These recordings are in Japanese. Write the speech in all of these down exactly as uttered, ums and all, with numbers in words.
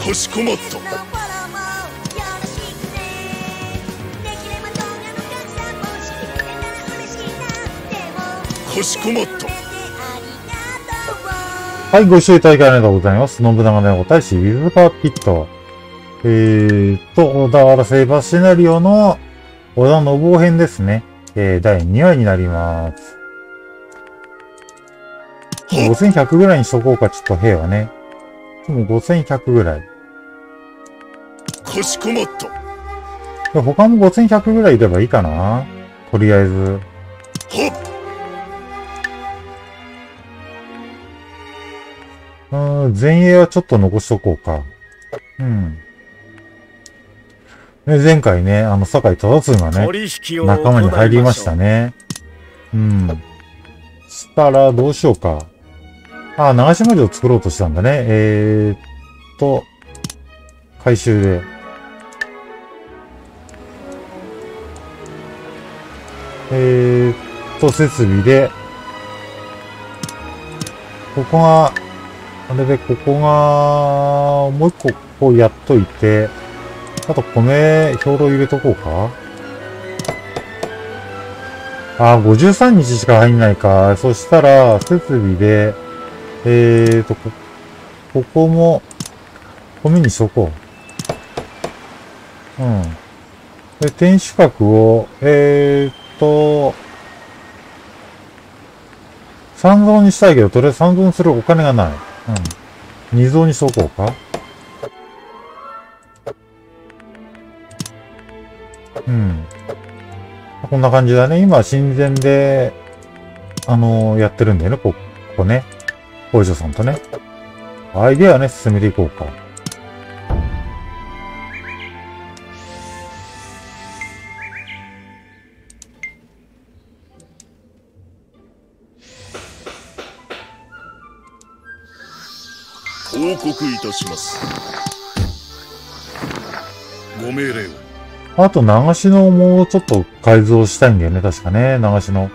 かしこまった。かしこまった。はい、ご視聴いただきありがとうございます。信長の大使ウィルダーピット。えーっと、小田原セイバーシナリオの織田信雄編ですね。えー、だいにわになります。ごせんひゃくぐらいにしとこうか、ちょっと兵はね。でもごせんひゃくぐらい。かしこまった。他もごせんひゃくぐらいいればいいかな。とりあえず。うん、前衛はちょっと残しとこうか。うん。前回ね、あの、酒井忠次がね、仲間に入りましたね。うん。したら、どうしようか。あ、長島城を作ろうとしたんだね。えー、っと、回収で。えー、っと、設備で。ここが、あれで、ここが、もう一個ここやっといて、あと米、兵糧入れとこうか。あ、ごじゅうさんにちしか入んないか。そしたら、設備で、えーと、こ、ここも、米にしとこう。うん。で、天守閣を、えーと、三蔵にしたいけど、とりあえず三蔵にするお金がない。うん。二蔵にしとこうか。うん。こんな感じだね。今、神前で、あのー、やってるんだよね。ここね。北条さんとね。アイデアね、進めていこうか。報告いたします。ご命令を。あと、長篠をもうちょっと改造したいんだよね。確かね。長篠。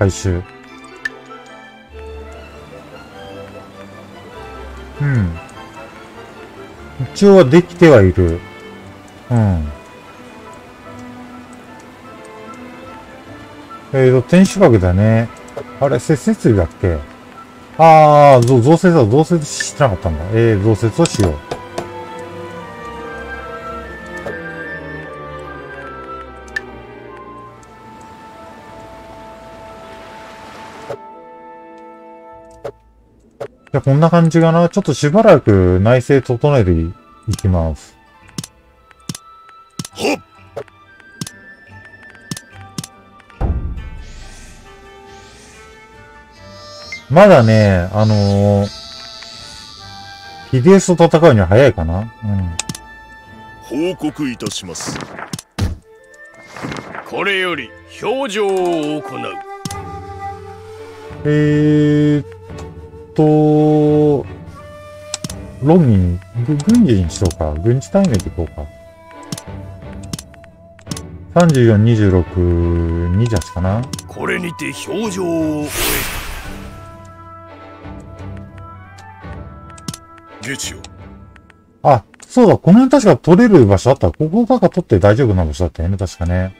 回収。うん。一応はできてはいる。うん。えーと、天守閣だね。あれ、設備だっけ？あー、増設だ。増設してなかったんだ。えー、増設をしよう。じゃ、こんな感じかな。ちょっとしばらく内政整えていきます。はっ！まだね、あのー、秀吉と戦うには早いかな。うん。報告いたします。これより、表情を行う。えーっと、と、論議、軍事にしようか。軍事対面でいこうか。さんじゅうよん、にじゅうろく、にじゅうはちかな。これにて表情を終え。下地を。あ、そうだ。この辺確か取れる場所あった。ここだから取って大丈夫な場所だったよね。確かね。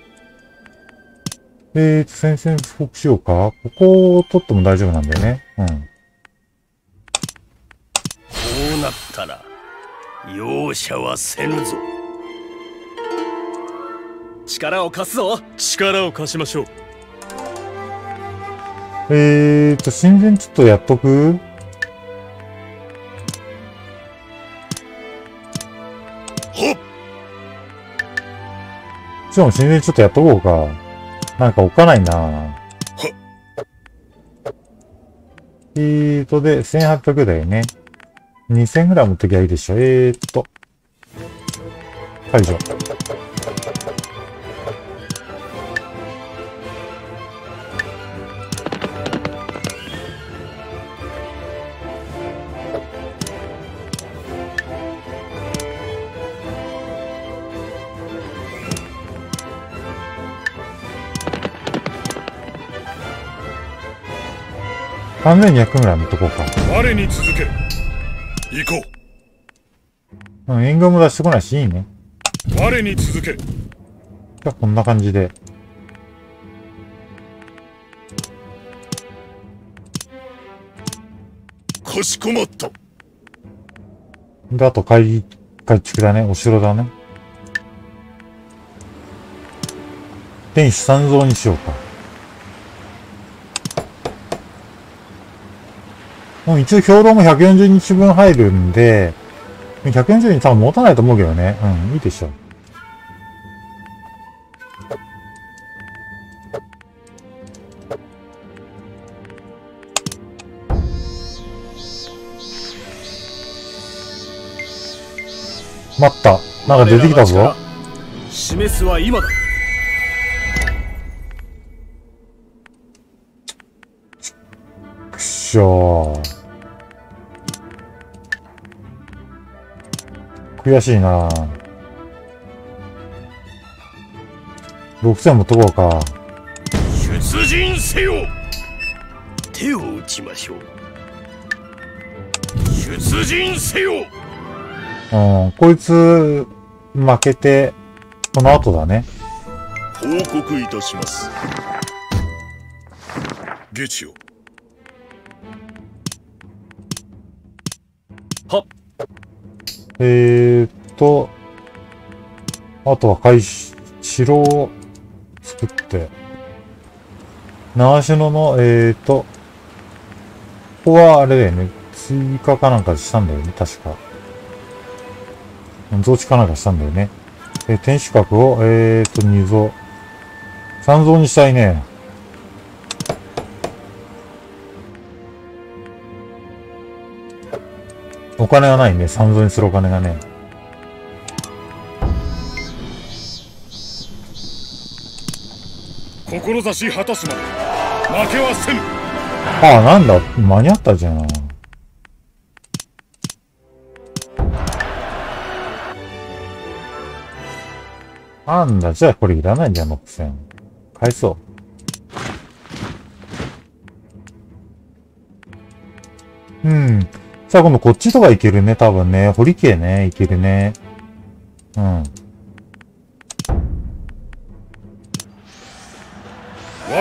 えーと、宣戦布告しようか。ここを取っても大丈夫なんだよね。うん。なったら容赦はせぬぞ。力を貸すぞ。力を貸しましょう。えーと神前ちょっとやっとく。はっ。しかも神前ちょっとやっとこうか。なんか置かないな。えーとでせんはっぴゃくだよね。にせんぐらい持ってきゃいいでしょ。えーっと。解除。さんぜんにひゃくぐらい持ってこうか。我に続け。行こう。うん、援軍も出してこないしいいね。我に続け。こんな感じで。かしこまった。で、あと改築だね。お城だね。天守三蔵にしようか。もう一応兵糧もひゃくよんじゅうにちぶん入るんで、ひゃくよんじゅうにち多分持たないと思うけどね。うん、いいでしょう。待った。なんか出てきたぞ。示すは今だ。くっしょー。悔しいなぁ。ろくせんも飛ぼうか。出陣せよ。手を打ちましょう。出陣せよ。うん、こいつ負けてその後だね。報告いたします。下地よ。はっ。えーっとあとは開始城を作って長篠のえーっとここはあれだよね、追加かなんかしたんだよね確か。増築かなんかしたんだよね。えー、天守閣を、えー、っと、二蔵。三蔵にしたいね。お金がないね。三蔵にするお金がね。志果たすまで。負けはせぬ。ああ、なんだ。間に合ったじゃん。なんだ、じゃあこれいらないじゃん、ろくせん。返そう。うん。さあ、今度こっちとかいけるね、多分ね。堀系ね、いけるね。うん。我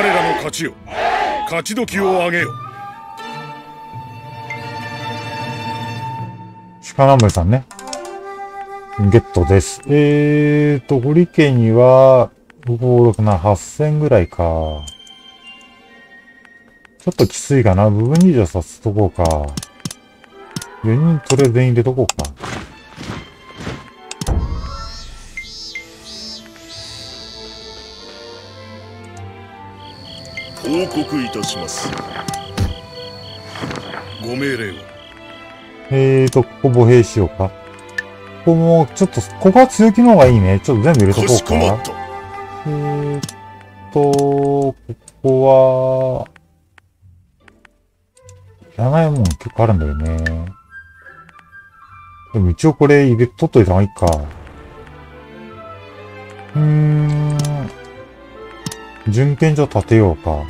らの勝ちよ。勝ち時をあげよ。鹿南部さんね。ゲットです。えーと、堀家には、ご、ろく、なな、はっせんぐらいか。ちょっときついかな。部分入場させとこうか。よにんとりあえず全員入れとこうか。報告いたします。ご命令を。えーと、ここ母兵しようか。ここも、ちょっと、ここは強気の方がいいね。ちょっと全部入れとこうか。えーっと、ここは、いらないもん結構あるんだよね。でも一応これ入れ、取っといた方がいいか。うーん。準検所建てようか。は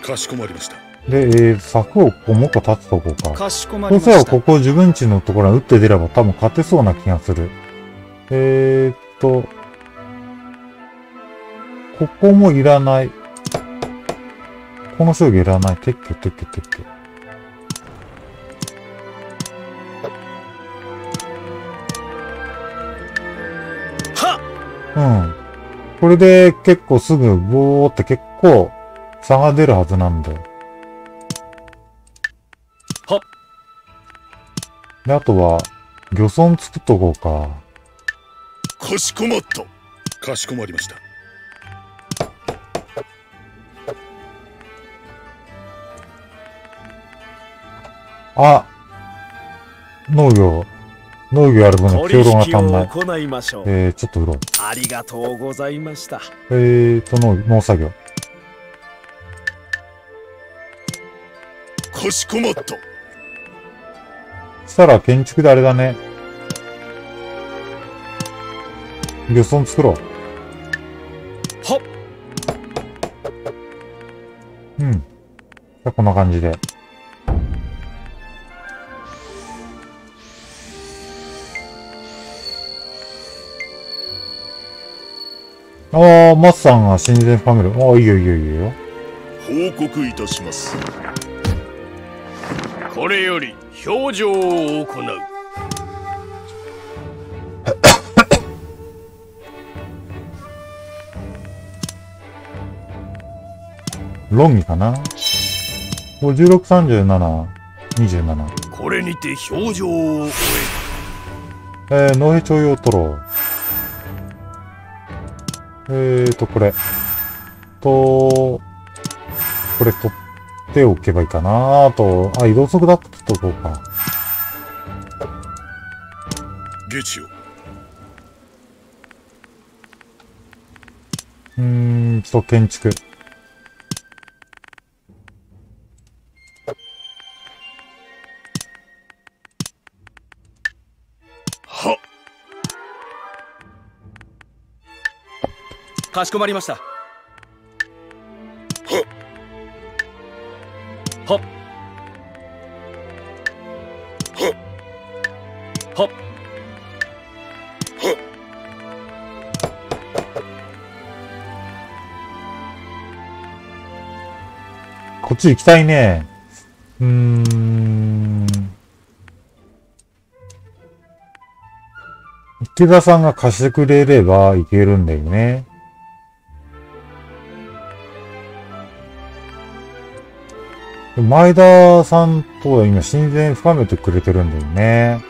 っ。かしこまりました。で、えー、柵をここもう一個立つとこうか。かしこまりました。そうすればここ自分家のところに打って出れば多分勝てそうな気がする。えー、っと、ここもいらない。この将棋いらない。撤去、撤去、撤去。はっ。うん。これで結構すぐボーって結構差が出るはずなんだよ。で、あとは、漁村作っとこうか。かしこまった。かしこまりました。あ、農業。農業やる分の協力が足んない。えー、ちょっと売ろう。ありがとうございました。えーと、農、農作業。かしこまった。したら建築であれだね。漁村作ろう。はっ。うん。じゃあこんな感じで。ああ、マッサンが親善ファミリー。ああ、いいよいいよいいよ。報告いたします。これより表情を行う。論議かな。ごじゅうろく、さんじゅうなな、にじゅうなな。これにて表情を終える。えー、農兵徴用取ろう。えーと、これ。と、これ取っておけばいいかなあと、あ、移動速だって取っとこうか。月曜。うーんと、建築。かしこまりました。はっはっこっち行きたいね。うーん。池田さんが貸してくれれば行けるんだよね。前田さんとは今、親善深めてくれてるんだよね。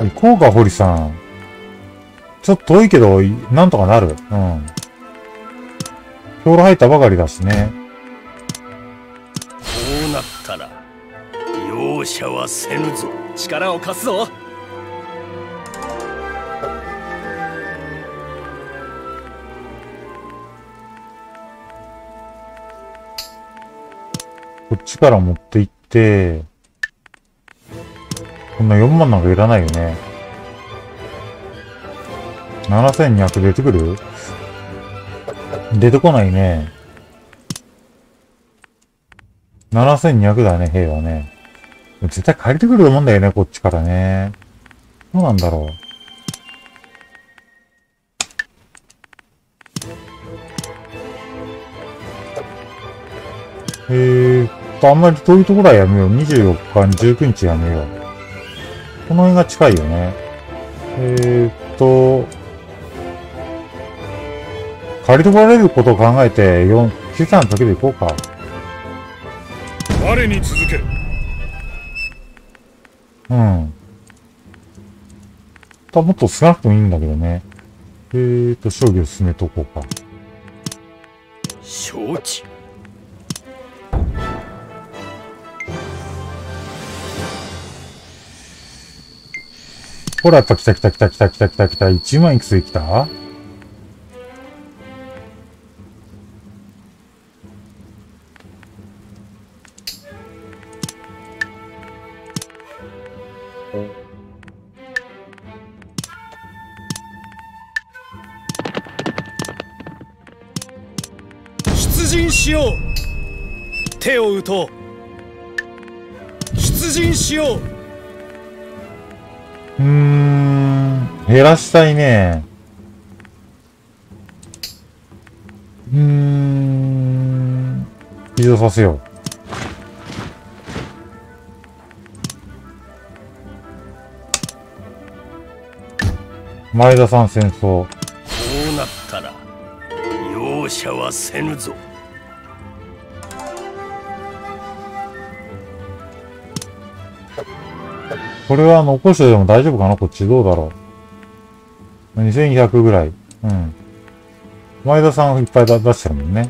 行こうか、堀さん。ちょっと遠いけど、なんとかなる。うん。兵糧入ったばかりだしね。こうなったら、容赦はせぬぞ。力を貸すぞ。こっちから持って行って、こんなよんまんなんかいらないよね。ななせんにひゃく出てくる？出てこないね。ななせんにひゃくだね、兵はね。絶対借りてくると思うんだよね、こっちからね。どうなんだろう。えーっと、あんまり遠いところはやめよう。にじゅうよっか、じゅうくにちやめよう。この辺が近いよね。えーっと、借りてこられることを考えて、よん、きゅうさんだけで行こうか。我に続け。うん。もっと少なくてもいいんだけどね。えーっと、商業進めとこうか。承知。ほら、やっぱ来た来た来た来た来た来た来た。いちまんいくつで来た？出陣しよう。手を打とう。出陣しよう。うーん、減らしたいね。うーん、移動させよう。前田さん戦争。こうなったら容赦はせぬぞ。これは残してでも大丈夫かな？こっちどうだろう。にせんにひゃくぐらい。うん。前田さんいっぱい出してるもんね。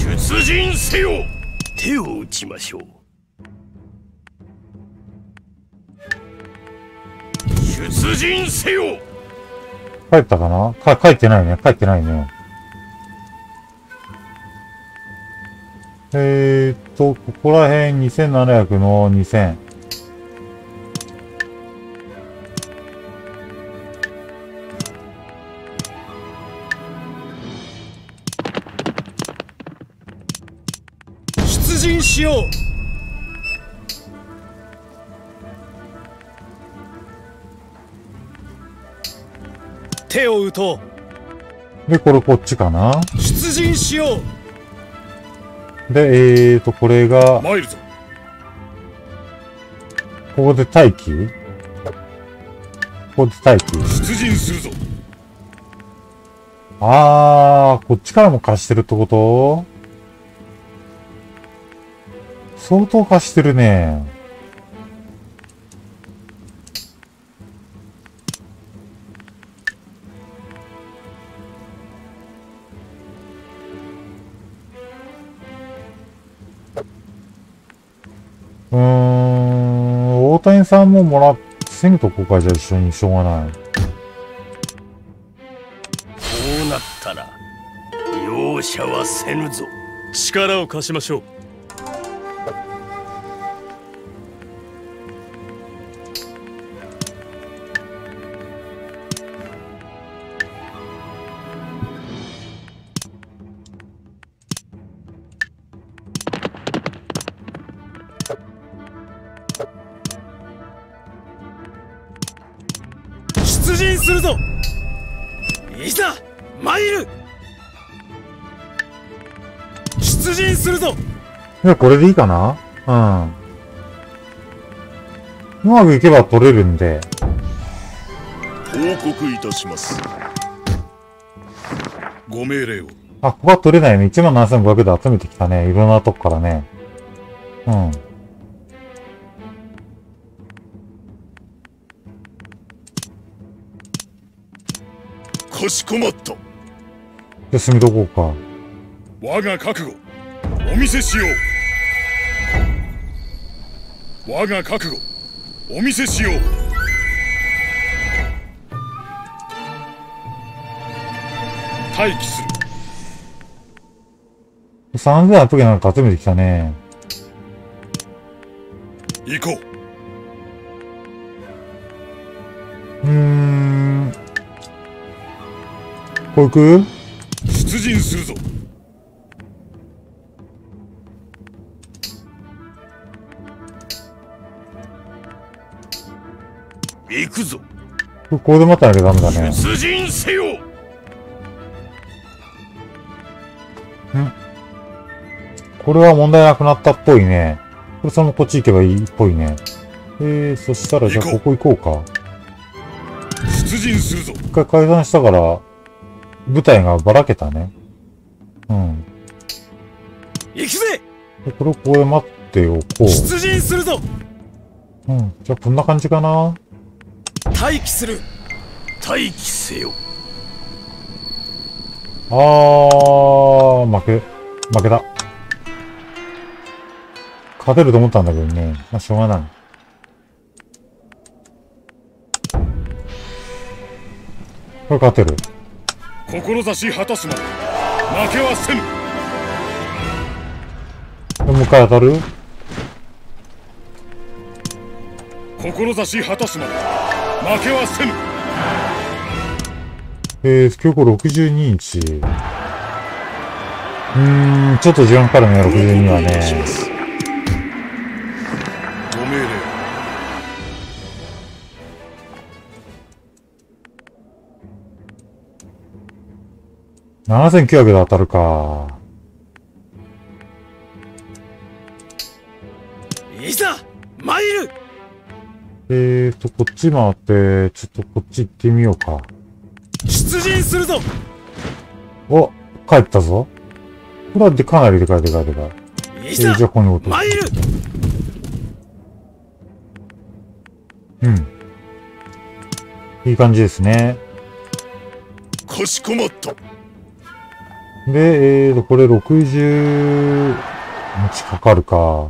出陣せよ！手を打ちましょう。出陣せよ！帰ったかな？か、帰ってないね。帰ってないね。えーっと、ここら辺にせんななひゃくのにせん。 행진시오. 태우토.で、これこっちかな。出陣しよう。で、えーとこれが参るぞ。ここで待機。ここで待機。出陣するぞ。あー、こっちからも貸してるってこと？相当貸してるね。うーん、大谷さんももらっせんとこか。じゃあ一緒にしょうがない。こうなったら容赦はせぬぞ。力を貸しましょう。出陣するぞ。いざ参る。出陣するぞ。いや、これでいいかな。うん、うまくいけば取れるんで報告いたします。ご命令を。あ、ここは取れないね。いちまんななせんごひゃくで集めてきたね、いろんなとこからね。うん、かしこまった。休みどこうか。我が覚悟、お見せしよう。我が覚悟、お見せしよう。待機する。三千の時なんか集めてきたね。行こう。うーん。こう行く？出陣するぞ。行くぞ。ここで待たなきゃダメだね。出陣せよ。ん？これは問題なくなったっぽいね。これそのこっち行けばいいっぽいね。えー、そしたらじゃあここ行こうか。出陣するぞ。一回解散したから。舞台がばらけたね。うん。行くぜ。これをこう待っておこう。出陣するぞ。うん。じゃあこんな感じかな。待機する。待機せよ。あー、負け、負けた。勝てると思ったんだけどね。まあ、しょうがない。これ勝てる。志果たすまで負けはせぬ。もう一回当たる。志果たすまで負けはせぬ。えー、今日ろくじゅうにインチ。うーん、ちょっと時間かかるね、ろくじゅうにはね。ご命令。ななせんきゅうひゃくで当たるか。いざ参る。えーとこっち回ってちょっとこっち行ってみようか。出陣するぞ。お、帰ったぞ。これはでかなりでかいでかいでかい。えー、じゃあこの音参る。うん、いい感じですね。かしこまった。で、えーと、これろくじゅう、日かかるか。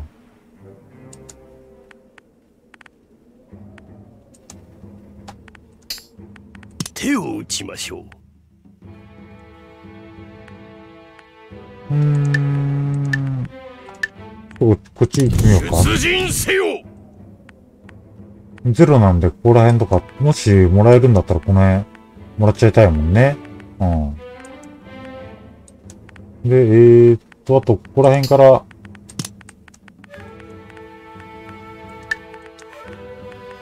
手を打ちましょう。うーん。こ、こっち行ってみようか。出陣せよ。ゼロなんで、ここら辺とか、もしもらえるんだったらこの辺、もらっちゃいたいもんね。うん。で、えーっと、あと、ここら辺から、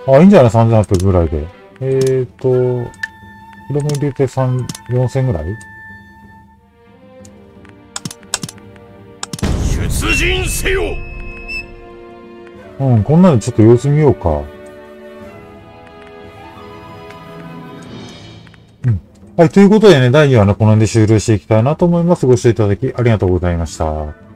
あ、いいんじゃない ?さんぜんはっぴゃく ぐらいで。えーと、これも入れてさん、よんせんぐらい出陣せよ。うん、こんなのちょっと様子見ようか。うん。はい、ということでね、だいにわのこの辺で終了していきたいなと思います。ご視聴いただきありがとうございました。